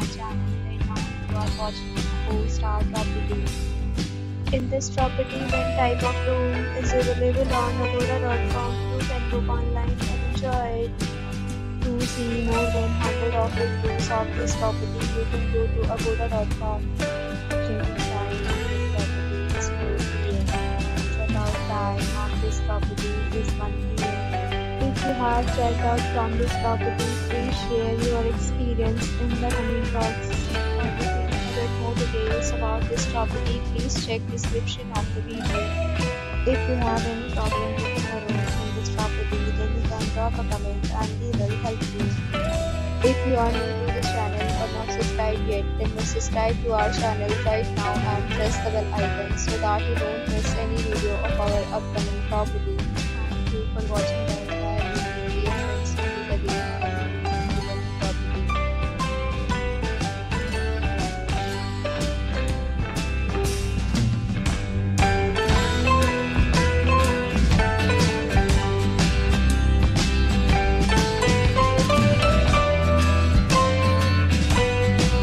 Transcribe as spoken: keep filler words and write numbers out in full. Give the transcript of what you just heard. my channel. Right now you are watching four star property. In this property, one type of room is available on agoda dot com. You can book online and enjoy it. To see more than one hundred of reviews of this property, you can go to agoda dot com. Check-in time of this property is four p m Check out time of this property is one p m If you have checked out from this property, please share your experience in the comment box. And if you get more details about this property, please check description of the video. If you have any problem with your rent in this property, then you can drop a comment and we will help you. If you are new to this channel or not subscribed yet, then you subscribe to our channel right now and press the bell icon so that you don't miss any video of our upcoming property. Thank you for watching.